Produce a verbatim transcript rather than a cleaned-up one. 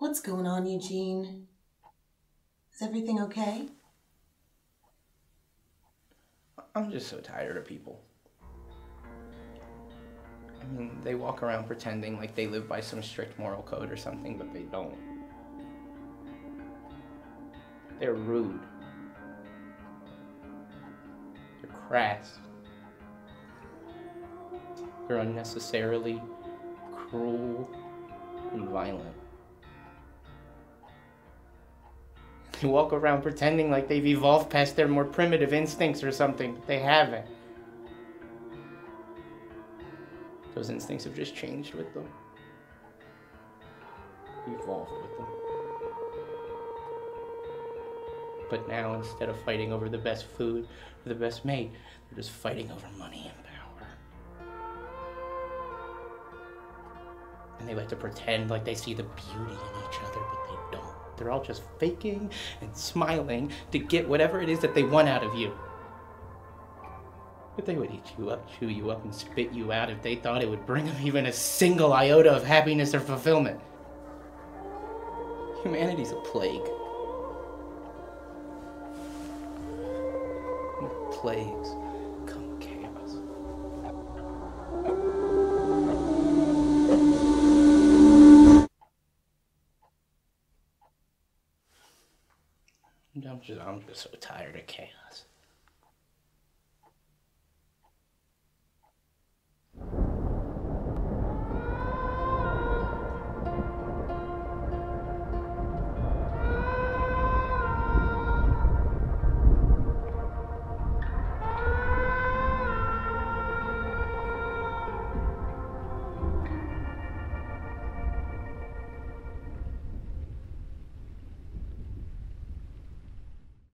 What's going on, Eugene? Is everything okay? I'm just so tired of people. I mean, they walk around pretending like they live by some strict moral code or something, but they don't. They're rude. They're crass. They're unnecessarily cruel and violent. They walk around pretending like they've evolved past their more primitive instincts or something, but they haven't. Those instincts have just changed with them. Evolved with them. But now, instead of fighting over the best food or the best mate, they're just fighting over money and power. And they like to pretend like they see the beauty in each other, but they don't. They're all just faking and smiling to get whatever it is that they want out of you. But they would eat you up, chew you up, and spit you out if they thought it would bring them even a single iota of happiness or fulfillment. Humanity's a plague. With plagues come chaos. I'm just, I'm just so tired of chaos.